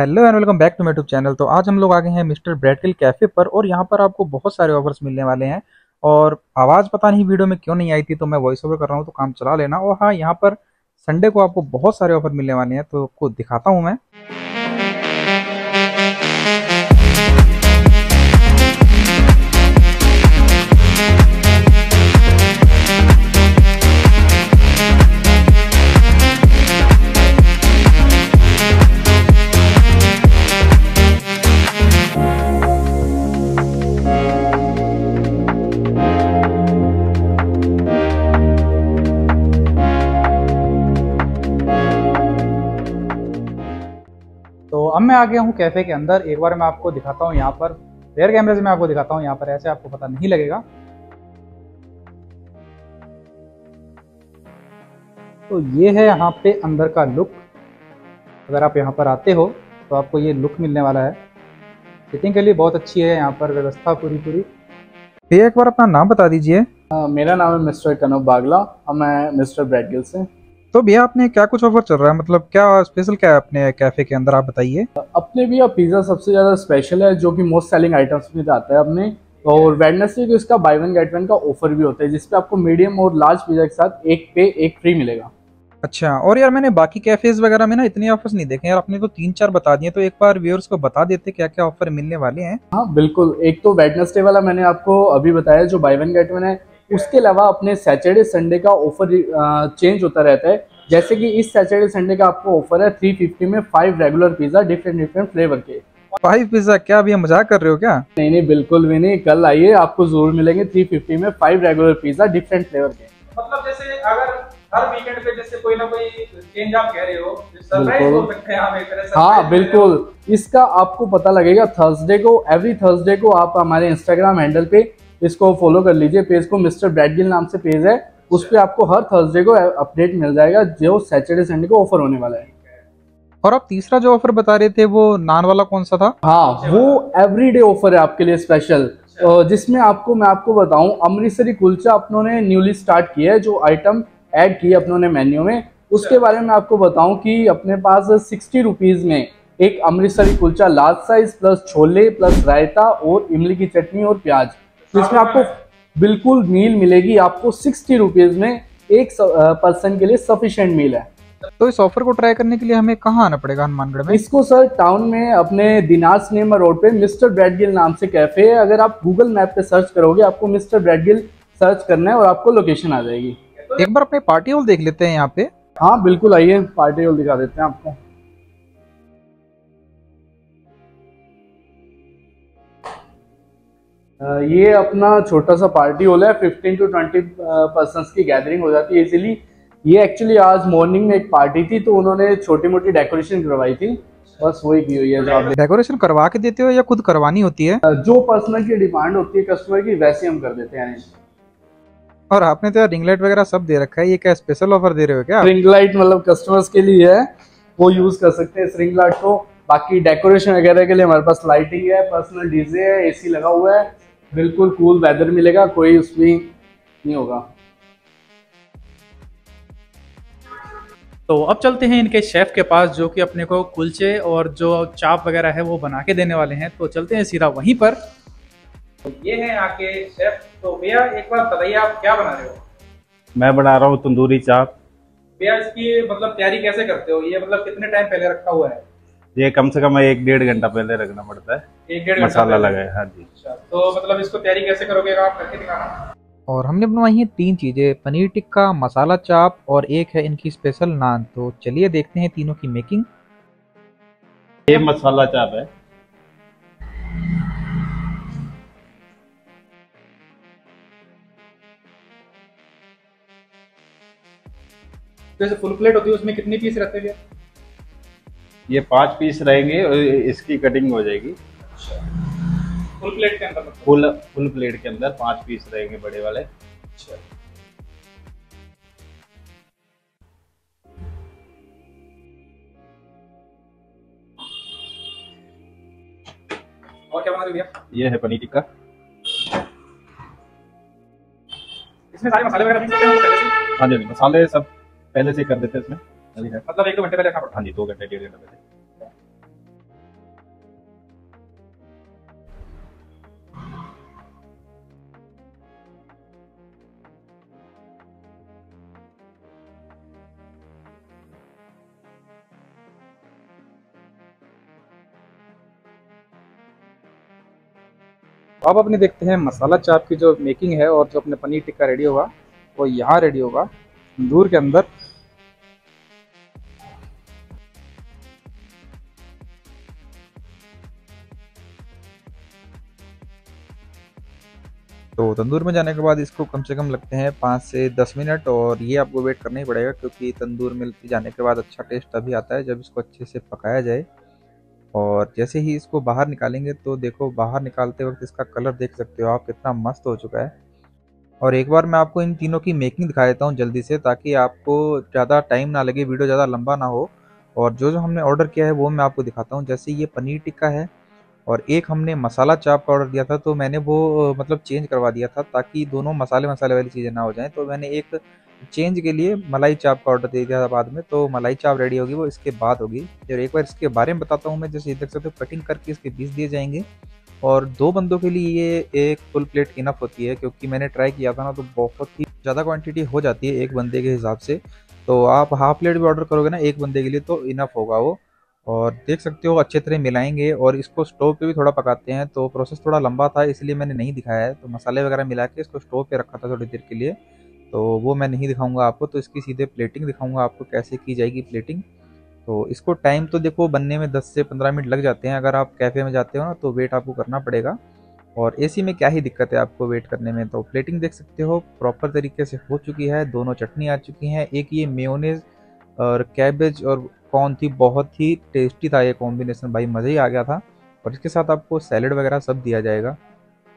Hello and welcome back to माट्यूब channel. तो आज हम लोग आ गए हैं मिस्टर ब्रेडगिल कैफ़े पर और यहाँ पर आपको बहुत सारे ऑफर्स मिलने वाले हैं। और आवाज़ पता नहीं वीडियो में क्यों नहीं आई थी, तो मैं वॉइस ओवर कर रहा हूँ, तो काम चला लेना। और हाँ, यहाँ पर संडे को आपको बहुत सारे ऑफर मिलने वाले हैं, तो आपको दिखाता हूँ मैं। अब मैं आ गया हूँ कैफ़े के अंदर। एक बार मैं आपको दिखाता हूँ, यहाँ पर रेयर कैमरे से मैं आपको दिखाता हूँ। यहाँ पर ऐसे आपको पता नहीं लगेगा। तो ये है यहाँ पे अंदर का लुक। अगर आप यहाँ पर आते हो तो आपको ये लुक मिलने वाला है। सीटिंग के लिए बहुत अच्छी है यहाँ पर व्यवस्था पूरी। भैया एक बार अपना नाम बता दीजिए। मेरा नाम है मिस्टर कनव बागला और मैं मिस्टर ब्रेडगिल से। तो भैया आपने क्या कुछ ऑफर चल रहा है, मतलब क्या स्पेशल क्या है अपने कैफ़े के अंदर, आप बताइए। अपने भी पिज़्ज़ा सबसे ज़्यादा स्पेशल है, जो कि मोस्ट सेलिंग आइटम्स में जाता है अपने। और वेडनेसडे को इसका बाय वन गेट वन का ऑफर भी होता है, जिसपे आपको मीडियम और लार्ज पिज़्ज़ा के साथ एक पे एक फ्री मिलेगा। अच्छा, और यार मैंने बाकी कैफ़ेज़ वगैरह में ना इतने ऑफर्स नहीं देखे यार, आपने तो 3-4 बता दिए, तो एक बार व्यूअर्स को बता देते क्या क्या ऑफर मिलने वाले हैं। हाँ बिल्कुल, एक तो वेडनेसडे वाला मैंने आपको अभी बताया जो बाय वन गेट वन है। उसके अलावा अपने सैटरडे संडे का ऑफर चेंज होता रहता है। जैसे कि इस सैटरडे संडे का आपको ऑफर है 350 में 5 रेगुलर पिज़्ज़ा डिफरेंट फ्लेवर के। 5 पिज़्ज़ा? क्या भैया मजाक कर रहे हो क्या? नहीं नहीं बिल्कुल भी नहीं, कल आइए आपको जरूर मिलेंगे 350 में 5 रेगुलर पिज़्ज़ा डिफरेंट फ्लेवर के। मतलब जैसे अगर हर वीकेंड पे जैसे कोई ना कोई चेंज आप कह रहे हो, सरप्राइज हो सकते हैं आप एक तरह से। हाँ बिल्कुल, इसका आपको पता लगेगा थर्सडे को। एवरी थर्सडे को आप हमारे इंस्टाग्राम हैंडल पे इसको फॉलो कर लीजिए, पेज को मिस्टर ब्रेडगिल नाम से पेज है, उस पर आपको हर थर्सडे को अपडेट मिल जाएगा जो सैटरडे संडे को ऑफर होने वाला है। और आप तीसरा जो ऑफर बता रहे थे वो नान वाला कौन सा था? हाँ वो एवरीडे ऑफर है आपके लिए स्पेशल, जिसमें आपको मैं आपको बताऊं अमृतसरी कुलचा अपनों ने न्यूली स्टार्ट किया है, जो आइटम ऐड किया अपनों ने मेन्यू में। उसके बारे में आपको बताऊँ कि अपने पास 60 रुपीज़ में एक Amritsari kulcha large size plus chole plus रायता और इमली की चटनी और प्याज, जिसमें आपको बिल्कुल मील मिलेगी। आपको 60 रुपीज़ में एक पर्सन के लिए सफिशिएंट मील है। तो इस ऑफर को ट्राई करने के लिए हमें कहाँ आना पड़ेगा हनुमानगढ़ में? इसको सर टाउन में अपने दिनाज नेमा रोड पे मिस्टर ब्रेडगिल नाम से कैफ़े है। अगर आप गूगल मैप पे सर्च करोगे, आपको मिस्टर ब्रेडगिल सर्च करना है और आपको लोकेशन आ जाएगी। एक बार अपने पार्टी हॉल देख लेते हैं यहाँ पे। हाँ बिल्कुल, आइए पार्टी हॉल दिखा देते हैं आपको। ये अपना छोटा सा पार्टी हॉल है, 15 से 20 पर्सन्स की गैदरिंग हो जाती है इजीली। ये एक्चुअली आज मॉर्निंग में एक पार्टी थी, तो उन्होंने छोटी मोटी डेकोरेशन करवाई थी, बस वही की हुई है। जो आप डेकोरेशन करवा के देते हो या खुद करवानी होती है? जो पर्सनल की डिमांड होती है कस्टमर की, वैसे हम कर देते हैं। और आपने तो रिंग लाइट वगैरह सब दे रखा है, ये क्या स्पेशल ऑफर दे रहे हो क्या? रिंग लाइट मतलब कस्टमर्स के लिए है, वो यूज कर सकते हैं इस रिंग लाइट को। बाकी डेकोरेशन वगैरह के लिए हमारे पास लाइटिंग है, पर्सनल डीजे है, एसी लगा हुआ है, बिल्कुल कूल वेदर मिलेगा, कोई उसमें नहीं होगा। तो अब चलते हैं इनके शेफ के पास, जो कि अपने को कुलचे और जो चाप वगैरह है वो बना के देने वाले हैं। तो चलते हैं सीधा वहीं पर। तो ये है आके शेफ। तो भैया एक बार बताइए आप क्या बना रहे हो? मैं बना रहा हूँ तंदूरी चाप। भैया इसकी मतलब तैयारी कैसे करते हो? ये मतलब कितने टाइम पहले रखा हुआ है? ये कम से कम 1-1.5 घंटा पहले रखना पड़ता है, 1-1.5 घंटा मसाला लगाए। हाँ जी। तो मतलब इसको तैयारी कैसे करोगे आप, करके दिखाना। और हमने बनवाई है 3 चीज़ें, पनीर टिक्का, मसाला चाप और एक है इनकी स्पेशल नान। तो चलिए देखते हैं तीनों की मेकिंग। ये मसाला चाप है, जैसे फुल प्लेट होती है उसमें कितने पीस रहते हैं? ये 5 पीस रहेंगे और इसकी कटिंग हो जाएगी। अच्छा, फुल प्लेट के अंदर? फुल प्लेट के अंदर 5 पीस रहेंगे बड़े वाले। अच्छा। और क्या बना रहे भैया? ये है पनीर टिक्का। इसमें सारे मसाले वगैरह हैं? हाँ जी, मसाले सब पहले से कर देते हैं इसमें। मतलब 1-2 घंटे पहले? हाँ जी, 2-1.5 घंटे पहले। अब अपने देखते हैं मसाला चाप की जो मेकिंग है और जो अपने पनीर टिक्का रेडी होगा वो यहाँ रेडी होगा तंदूर के अंदर। तो तंदूर में जाने के बाद इसको कम से कम लगते हैं 5 से 10 मिनट और ये आपको वेट करना ही पड़ेगा क्योंकि तंदूर में जाने के बाद अच्छा टेस्ट तभी आता है जब इसको अच्छे से पकाया जाए। और जैसे ही इसको बाहर निकालेंगे तो देखो बाहर निकालते वक्त इसका कलर देख सकते हो आप कितना मस्त हो चुका है। और एक बार मैं आपको इन तीनों की मेकिंग दिखा देता हूँ जल्दी से ताकि आपको ज़्यादा टाइम ना लगे, वीडियो ज़्यादा लंबा ना हो। और जो जो हमने ऑर्डर किया है वो मैं आपको दिखाता हूँ। जैसे ये पनीर टिक्का है और एक हमने मसाला चाप का ऑर्डर दिया था तो मैंने वो मतलब चेंज करवा दिया था ताकि दोनों मसाले मसाले वाली चीज़ें ना हो जाएं। तो मैंने एक चेंज के लिए मलाई चाप का ऑर्डर दे दिया था बाद में। तो मलाई चाप रेडी होगी वो इसके बाद होगी। और एक बार इसके बारे में बताता हूँ मैं। जैसे देख सकते हो कटिंग करके इसके पीस दिए जाएंगे और 2 बंदों के लिए ये एक फुल प्लेट इनफ होती है क्योंकि मैंने ट्राई किया था ना तो बहुत ही ज़्यादा क्वान्टिटी हो जाती है एक बंदे के हिसाब से। तो आप हाफ प्लेट भी ऑर्डर करोगे ना एक बंदे के लिए तो इनफ होगा वो। और देख सकते हो अच्छे तरह मिलाएंगे और इसको स्टोव पे भी थोड़ा पकाते हैं। तो प्रोसेस थोड़ा लंबा था इसलिए मैंने नहीं दिखाया है। तो मसाले वगैरह मिला के इसको स्टोव पे रखा था थोड़ी देर के लिए तो वो मैं नहीं दिखाऊंगा आपको। तो इसकी सीधे प्लेटिंग दिखाऊंगा आपको कैसे की जाएगी प्लेटिंग। तो इसको टाइम तो देखो बनने में 10 से 15 मिनट लग जाते हैं। अगर आप कैफ़े में जाते हो ना तो वेट आपको करना पड़ेगा और एसी में क्या ही दिक्कत है आपको वेट करने में। तो प्लेटिंग देख सकते हो प्रॉपर तरीके से हो चुकी है। दोनों चटनी आ चुकी हैं। एक ये मेयोनेज़ और कैबेज और कॉर्न थी, बहुत ही टेस्टी था ये कॉम्बिनेशन भाई, मज़े ही आ गया था। और इसके साथ आपको सैलेड वगैरह सब दिया जाएगा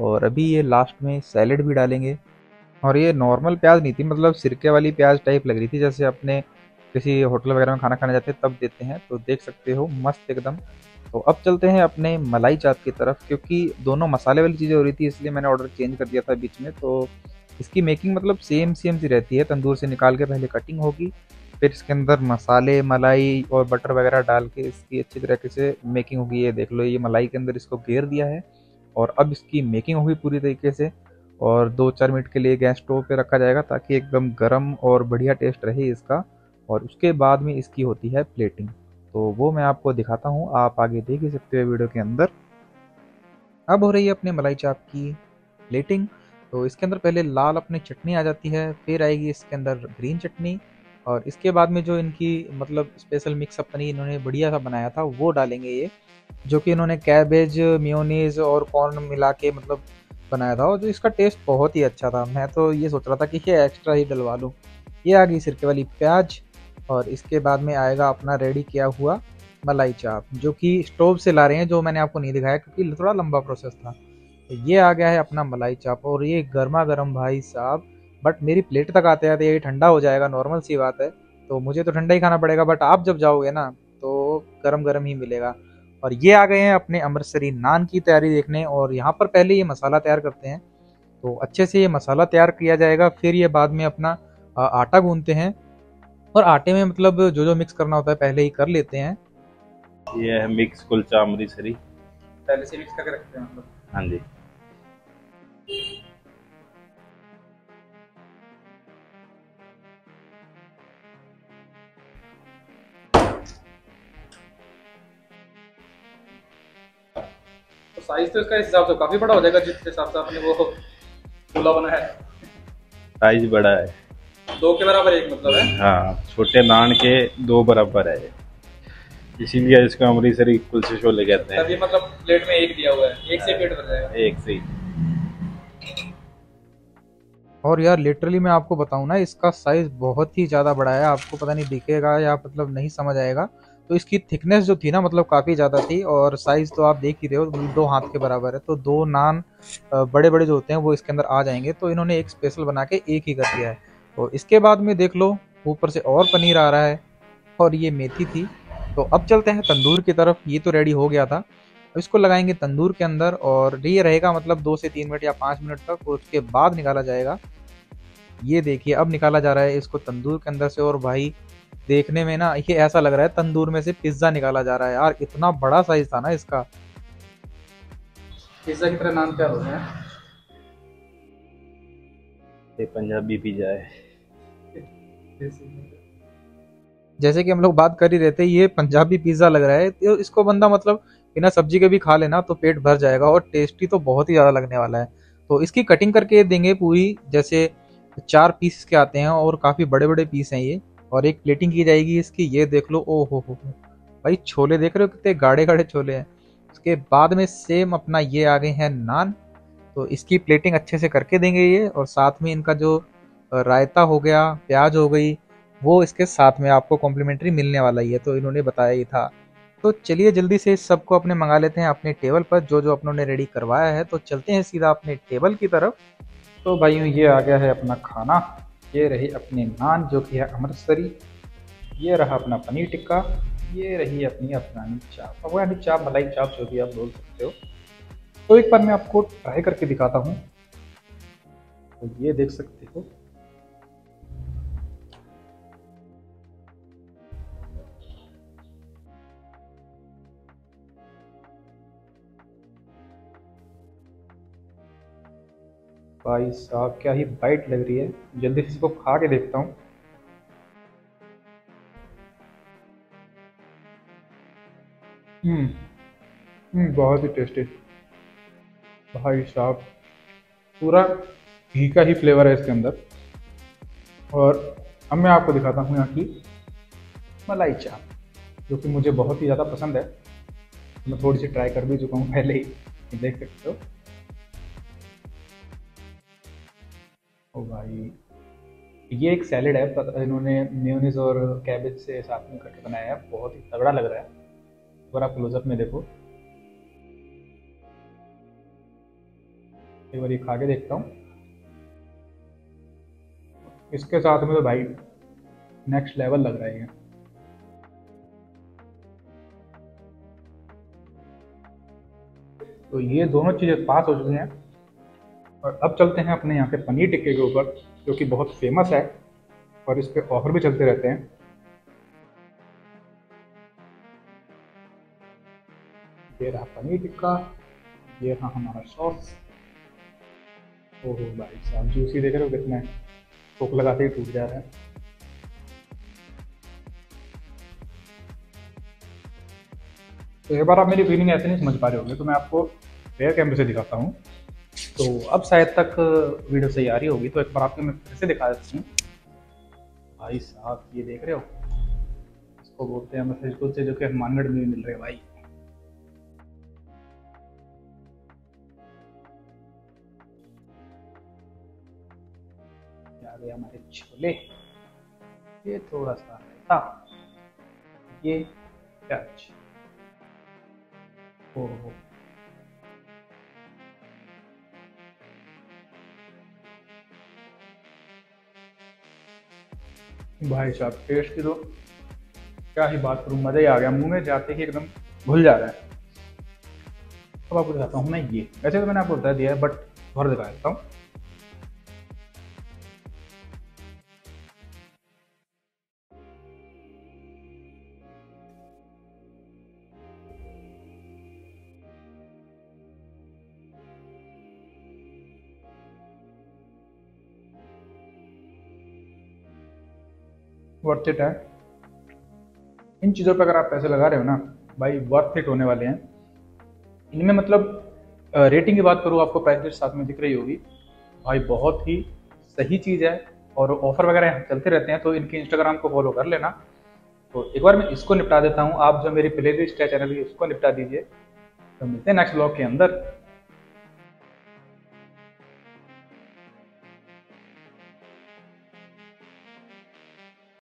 और अभी ये लास्ट में सैलेड भी डालेंगे। और ये नॉर्मल प्याज नहीं थी, मतलब सिरके वाली प्याज टाइप लग रही थी जैसे अपने किसी होटल वगैरह में खाना खाने जाते हैं तब देते हैं। तो देख सकते हो मस्त एकदम। तो अब चलते हैं अपने मलाई चाप की तरफ क्योंकि दोनों मसाले वाली चीज़ें हो रही थी इसलिए मैंने ऑर्डर चेंज कर दिया था बीच में। तो इसकी मेकिंग मतलब सेम सी रहती है। तंदूर से निकाल के पहले कटिंग होगी, फिर इसके अंदर मसाले मलाई और बटर वगैरह डाल के इसकी अच्छी तरीके से मेकिंग होगी। ये देख लो ये मलाई के अंदर इसको घेर दिया है और अब इसकी मेकिंग होगी पूरी तरीके से। और 2-4 मिनट के लिए गैस स्टोव पे रखा जाएगा ताकि एकदम गर्म और बढ़िया टेस्ट रहे इसका। और उसके बाद में इसकी होती है प्लेटिंग तो वो मैं आपको दिखाता हूँ, आप आगे देख ही सकते हो वीडियो के अंदर। अब हो रही है अपने मलाई चाप की प्लेटिंग। तो इसके अंदर पहले लाल अपनी चटनी आ जाती है, फिर आएगी इसके अंदर ग्रीन चटनी और इसके बाद में जो इनकी मतलब स्पेशल मिक्सअप पनीर इन्होंने बढ़िया सा बनाया था वो डालेंगे ये, जो कि इन्होंने कैबेज मेयोनीज और कॉर्न मिला के मतलब बनाया था और जो इसका टेस्ट बहुत ही अच्छा था। मैं तो ये सोच रहा था कि ये एक्स्ट्रा ही डलवा लूँ। ये आ गई सिरके वाली प्याज और इसके बाद में आएगा अपना रेडी किया हुआ मलाई चाप जो कि स्टोव से ला रहे हैं, जो मैंने आपको नहीं दिखाया क्योंकि थोड़ा लंबा प्रोसेस था। तो ये आ गया है अपना मलाई चाप और ये गर्मा गर्म भाई साहब। बट मेरी प्लेट तक आते आते ये ठंडा हो जाएगा, नॉर्मल सी बात है। तो मुझे तो ठंडा ही खाना पड़ेगा बट आप जब जाओगे ना तो गरम गरम ही मिलेगा। और ये आ गए हैं अपने अमृतसरी नान की तैयारी देखने। और यहाँ पर पहले ये मसाला तैयार करते हैं तो अच्छे से ये मसाला तैयार किया जाएगा, फिर ये बाद में अपना आटा गूंथते हैं और आटे में मतलब जो जो मिक्स करना होता है पहले ही कर लेते हैं। ये है मिक्स कुलचा अमृतसरी, पहले से मिक्स करके रखते हैं मतलब। हाँ जी, साइज तो इसका इस हिसाब से काफी बड़ा हो जाएगा जिस हिसाब से आपने वो गोला बनाया है। साइज बड़ा है, 2 के बराबर एक मतलब है। हाँ, छोटे नान के 2 बराबर है, इसीलिए इसको अमृतसरी कुलचे छोले कहते हैं। तभी मतलब प्लेट में एक दिया हुआ है, एक से पेट भर जाएगा एक से ही। और यार लिटरली मैं आपको बताऊँ ना इसका साइज बहुत ही ज्यादा बड़ा है, आपको पता नहीं दिखेगा या मतलब नहीं समझ आएगा। तो इसकी थिकनेस जो थी ना मतलब काफ़ी ज़्यादा थी और साइज़ तो आप देख ही रहे हो 2 हाथ के बराबर है। तो 2 नान बड़े बड़े जो होते हैं वो इसके अंदर आ जाएंगे। तो इन्होंने एक स्पेशल बना के एक ही कर दिया है। तो इसके बाद में देख लो ऊपर से और पनीर आ रहा है और ये मेथी थी। तो अब चलते हैं तंदूर की तरफ। ये तो रेडी हो गया था, इसको लगाएंगे तंदूर के अंदर और ये रहेगा मतलब 2 से 3 मिनट या 5 मिनट तक और उसके बाद निकाला जाएगा। ये देखिए अब निकाला जा रहा है इसको तंदूर के अंदर से। और भाई देखने में ना ये ऐसा लग रहा है तंदूर में से पिज्जा निकाला जा रहा है यार, इतना बड़ा साइज था ना इसका। पिज्जा की तरह नाम क्या हो गया? ये पंजाबी पिज्जा है। जैसे कि हम लोग बात कर ही रहे थे ये पंजाबी पिज्जा लग रहा है। इसको बंदा मतलब बिना सब्जी के भी खा लेना तो पेट भर जाएगा और टेस्टी तो बहुत ही ज़्यादा लगने वाला है। तो इसकी कटिंग करके देंगे पूरी, जैसे 4 पीस के आते हैं और काफ़ी बड़े बड़े पीस हैं ये, और एक प्लेटिंग की जाएगी इसकी। ये देख लो, ओ हो भाई छोले देख रहे हो कितने गाढ़े गाढ़े छोले हैं। उसके बाद में सेम अपना ये आ गए हैं नान, तो इसकी प्लेटिंग अच्छे से करके देंगे ये, और साथ में इनका जो रायता हो गया, प्याज हो गई, वो इसके साथ में आपको कॉम्प्लीमेंट्री मिलने वाला ही है, तो इन्होंने बताया ही था। तो चलिए जल्दी से सबको अपने मंगा लेते हैं अपने टेबल पर, जो जो अपनों ने रेडी करवाया है। तो चलते हैं सीधा अपने टेबल की तरफ। तो भाइयों ये आ गया है अपना खाना, ये रही अपनी नान जो कि है अमृतसरी, ये रहा अपना पनीर टिक्का, ये रही अपनी अफगानी चाप, अफगानी चाप, मलाई चाप, जो भी आप बोल सकते हो। तो एक बार मैं आपको ट्राई करके दिखाता हूँ। तो ये देख सकते हो, भाई साहब क्या ही बाइट लग रही है। जल्दी से इसको खा के देखता हूँ। बहुत ही टेस्टी भाई साहब, पूरा घी का ही फ्लेवर है इसके अंदर। और अब मैं आपको दिखाता हूँ यहाँ की मलाई चाप, जो कि मुझे बहुत ही ज़्यादा पसंद है। मैं थोड़ी सी ट्राई कर भी चुका हूँ पहले ही, देख सकते हो। ओ भाई ये एक सैलेड है, पर इन्होंने मेयोनीज और कैबेज से साथ में कट बनाया है, बहुत ही तगड़ा लग रहा है। अगर आप क्लोजअप में देखो, एक बार ये खा के देखता हूँ इसके साथ में। तो भाई नेक्स्ट लेवल लग रहा है ये। तो ये दोनों चीज़ें पास हो चुकी हैं, और अब चलते हैं अपने यहाँ पे पनीर टिक्के के ऊपर, जो कि बहुत फेमस है और इस पर ऑफर भी चलते रहते हैं। ये रहा पनीर टिक्का, ये रहा हमारा सॉस। ओहो भाई साहब जूसी देख रहे हो कितना, भूख लगाते ही टूट जा रहा है। तो एक बार आप मेरी फीलिंग ऐसे नहीं समझ पा रहे होंगे, तो मैं आपको रेयर कैमरे से दिखाता हूँ। तो अब शायद तक वीडियो सही आ रही होगी, तो एक बार आपको मैं फिर से दिखा देता हूँ। भाई साहब ये देख रहे हो, इसको बोलते हैं अमृतसरी कुलचा, जो कि हनुमानगढ़ में भी मिल रहे हैं भाई। आ गए हमारे छोले, ये थोड़ा सा रायता, ये प्याज। ओहो भाई साहब टेस्ट की तो क्या ही बात करूँ, मज़ा ही आ गया। मुंह में जाते ही एकदम घुल जा रहा है। अब आपको दिखाता हूँ मैं ये, वैसे तो मैंने आपको बता दिया है बट और दिखा देता हूँ। वर्थ इट है, इन चीज़ों पर अगर आप पैसे लगा रहे हो ना भाई, वर्थ इट होने वाले हैं। इनमें मतलब रेटिंग की बात करूँ, आपको प्राइस लिस्ट साथ में दिख रही होगी भाई, बहुत ही सही चीज़ है। और ऑफर वगैरह चलते रहते हैं, तो इनके इंस्टाग्राम को फॉलो कर लेना। तो एक बार मैं इसको निपटा देता हूँ, आप जो मेरी प्ले लिस्ट है चैनल की उसको निपटा दीजिए। तो मिलते हैं नेक्स्ट ब्लॉग के अंदर।